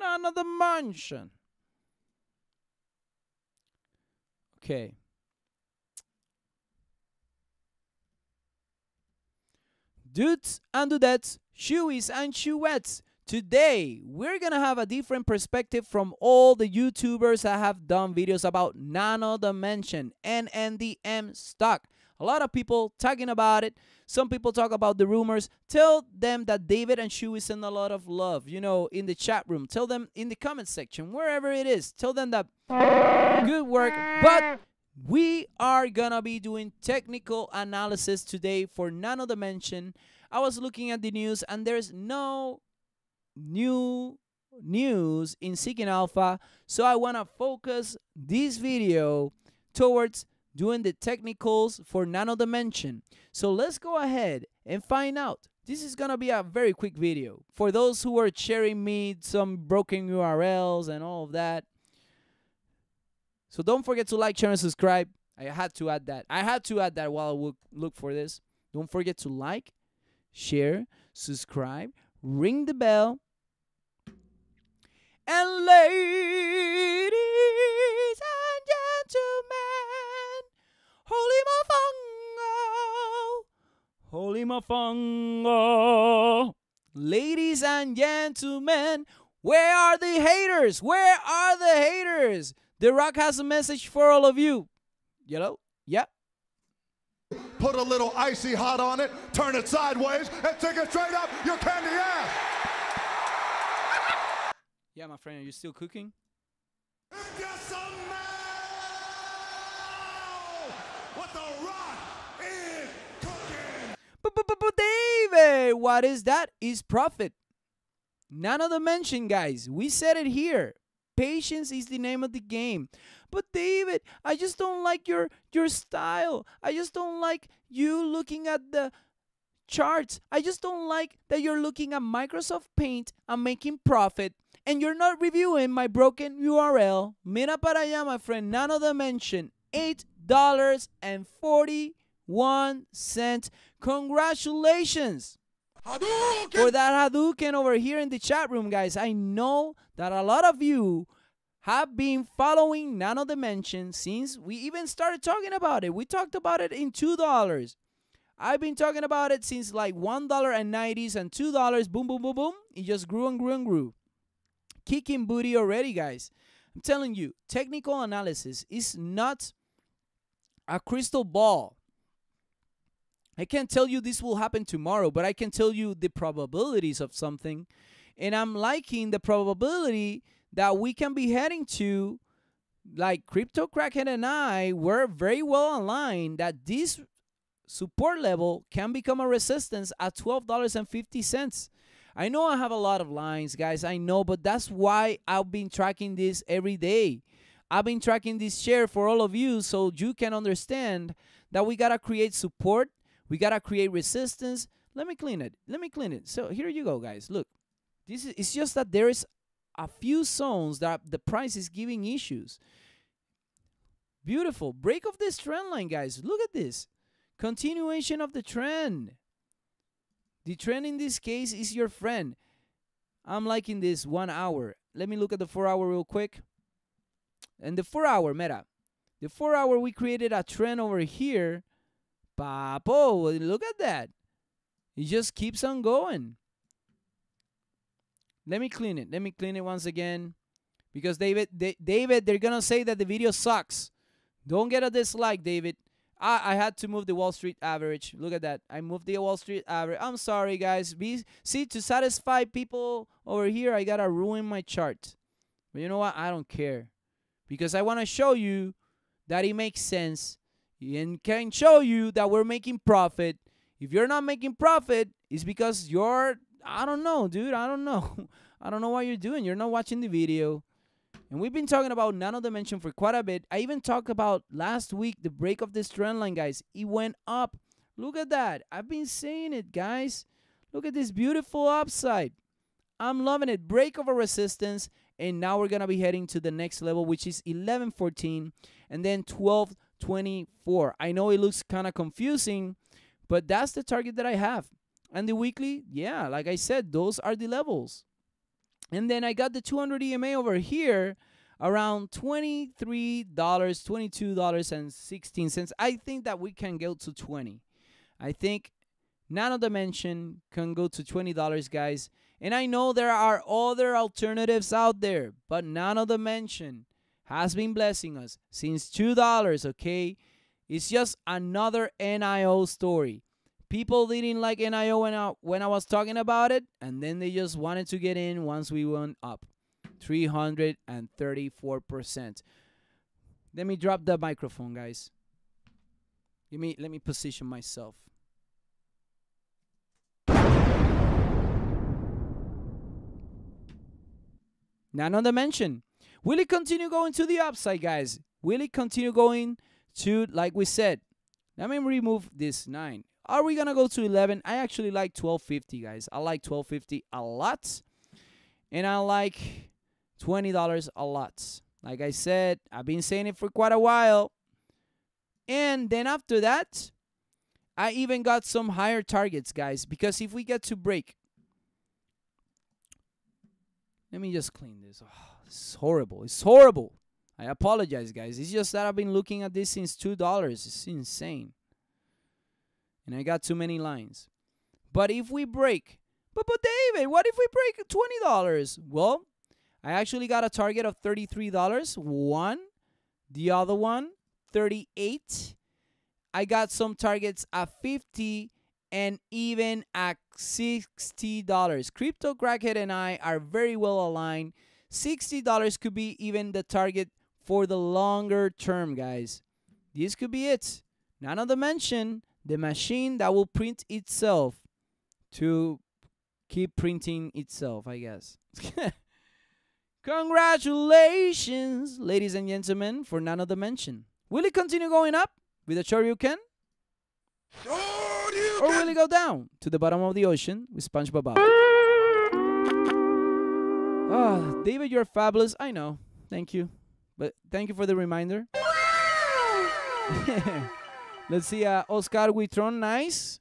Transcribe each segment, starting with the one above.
Nano Dimension. Okay. Dudes and dudettes, chewies and chewettes. Today, we're gonna have a different perspective from all the YouTubers that have done videos about Nano Dimension, NNDM stock. A lot of people talking about it. Some people talk about the rumors. Tell them that David and Chewy send a lot of love, you know, in the chat room. Tell them in the comment section, wherever it is. Tell them that good work. But we are gonna be doing technical analysis today for Nano Dimension. I was looking at the news and there's no new news in Seeking Alpha, so I want to focus this video towards doing the technicals for Nano Dimension. So let's go ahead and find out. This is gonna be a very quick video for those who are sharing me some broken URLs and all of that. So don't forget to like, share, and subscribe. I had to add that. I had to add that while I would look for this. Don't forget to like, share, subscribe, ring the bell. And ladies and gentlemen, holy mofongo, ladies and gentlemen, where are the haters? Where are the haters? The Rock has a message for all of you. Yellow? Yep. Put a little icy hot on it, turn it sideways, and take it straight up your candy ass. Yeah, my friend, are you still cooking? What the Rock is cooking. David, what is that? Is profit. Nano Dimension, guys. We said it here. Patience is the name of the game. But David, I just don't like your style. I just don't like you looking at the charts. I just don't like that you're looking at Microsoft Paint and making profit, and you're not reviewing my broken URL. Mira para allá, my friend. Nano Dimension, $8.41. Congratulations. Hadouken. For that Hadouken over here in the chat room, guys. I know that a lot of you have been following Nano Dimension since we even started talking about it. We talked about it in $2. I've been talking about it since like $1.90 and $2. Boom, boom, boom, boom. It just grew and grew and grew. Kicking booty already, guys. I'm telling you, technical analysis is not a crystal ball. I can't tell you this will happen tomorrow, but I can tell you the probabilities of something. And I'm liking the probability that we can be heading to, like Crypto Kraken and I were very well aligned, that this support level can become a resistance at $12.50. I know I have a lot of lines, guys. I know, but that's why I've been tracking this every day. I've been tracking this share for all of you so you can understand that we got to create support. We got to create resistance. Let me clean it. Let me clean it. So here you go, guys. Look, this is, it's just that there is a few zones that the price is giving issues. Beautiful. Break of this trend line, guys. Look at this. Continuation of the trend. The trend in this case is your friend. I'm liking this 1 hour. Let me look at the 4 hour real quick. And the 4 hour, meta. The 4 hour, we created a trend over here. Papo, look at that. It just keeps on going. Let me clean it. Let me clean it once again. Because David, they're going to say that the video sucks. Don't get a dislike, David. I had to move the Wall Street average. Look at that. I moved the Wall Street average. I'm sorry, guys. See, to satisfy people over here, I got to ruin my chart. But you know what? I don't care. Because I want to show you that it makes sense. And can show you that we're making profit. If you're not making profit, it's because you're, I don't know, dude. I don't know. I don't know what you're doing. You're not watching the video. And we've been talking about Nano Dimension for quite a bit. I even talked about last week the break of this trend line, guys. It went up. Look at that. I've been saying it, guys. Look at this beautiful upside. I'm loving it. Break of a resistance. And now we're going to be heading to the next level, which is 11.14 and then 12.24. I know it looks kind of confusing, but that's the target that I have. And the weekly, yeah, like I said, those are the levels. And then I got the 200 EMA over here around $23, $22.16. I think that we can go to 20. I think Nano Dimension can go to $20, guys. And I know there are other alternatives out there, but Nano Dimension has been blessing us since $2, okay? It's just another NIO story. People didn't like NIO when I was talking about it, and then they just wanted to get in once we went up 334%. Let me drop the microphone, guys. Let me position myself. Nano Dimension. Will it continue going to the upside, guys? Will it continue going to, like we said? Let me remove this 9. Are we gonna go to 11? I actually like 12.50, guys. I like 12.50 a lot, and I like $20 a lot. Like I said, I've been saying it for quite a while. And then after that, I even got some higher targets, guys, because if we get to break, let me just clean this. Oh, it's horrible. It's horrible. I apologize, guys. It's just that I've been looking at this since $2. It's insane. And I got too many lines. But if we break, but David, what if we break $20? Well, I actually got a target of $33, one, the other one, 38. I got some targets at 50 and even at $60. Crypto Kraken and I are very well aligned. $60 could be even the target for the longer term, guys. This could be it. Nano Dimension, the machine that will print itself to keep printing itself, I guess. Congratulations, ladies and gentlemen, for Nano Dimension. Will it continue going up with a Shoryuken? Or will it go down to the bottom of the ocean with SpongeBob Bob? Oh, David, you're fabulous. I know. Thank you. But thank you for the reminder. Let's see, Oscar Huitron, nice.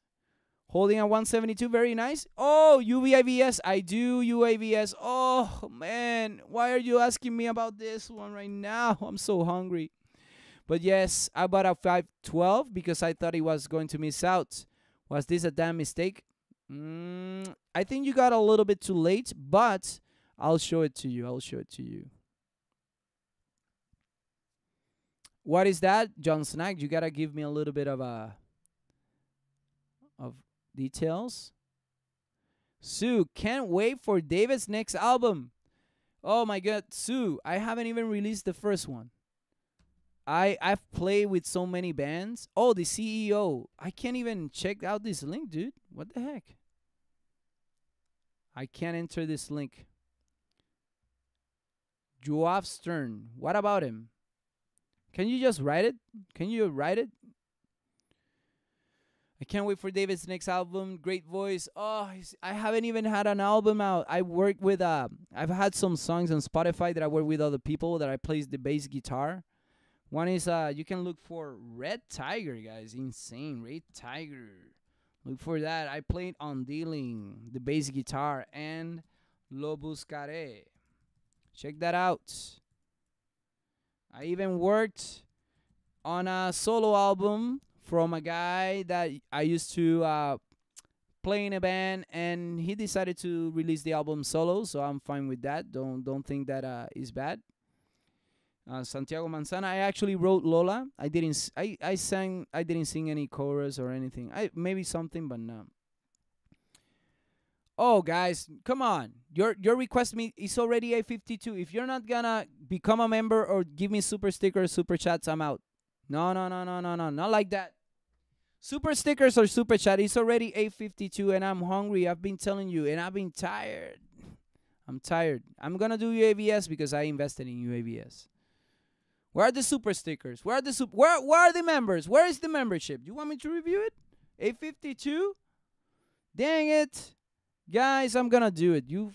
Holding at 172, very nice. Oh, UAVS, I do UAVS. Oh, man, why are you asking me about this one right now? I'm so hungry. But yes, I bought a 512 because I thought it was going to miss out. Was this a damn mistake? I think you got a little bit too late, but I'll show it to you. I'll show it to you. What is that, John Snack? You gotta give me a little bit of a details. Sue, can't wait for David's next album. Oh my God, Sue! I haven't even released the first one. I've played with so many bands. Oh, the CEO. I can't even check out this link, dude. What the heck? I can't enter this link. Joaf Stern. What about him? Can you just write it? Can you write it? I can't wait for David's next album. Great voice. Oh, I haven't even had an album out. I work with I've had some songs on Spotify that I work with other people that I play the bass guitar. One is you can look for Red Tiger, guys. Insane Red Tiger. Look for that. I played on Dealing, the bass guitar, and Lo Buscaré. Check that out. I even worked on a solo album from a guy that I used to play in a band, and he decided to release the album solo, so I'm fine with that. Don't think that is bad. Santiago Manzana. I actually wrote Lola. I didn't sing any chorus or anything. Maybe something, but no. Oh, guys, come on. Your request me is already 852. If you're not gonna become a member or give me super stickers, super chats, I'm out. No, not like that. Super stickers or super chat, it's already 8:52 and I'm hungry. I've been telling you, and I've been tired. I'm tired. I'm going to do UAVS because I invested in UAVS. Where are the super stickers? Where are the where are the members? Where is the membership? You want me to review it? 8:52? Dang it. Guys, I'm going to do it. You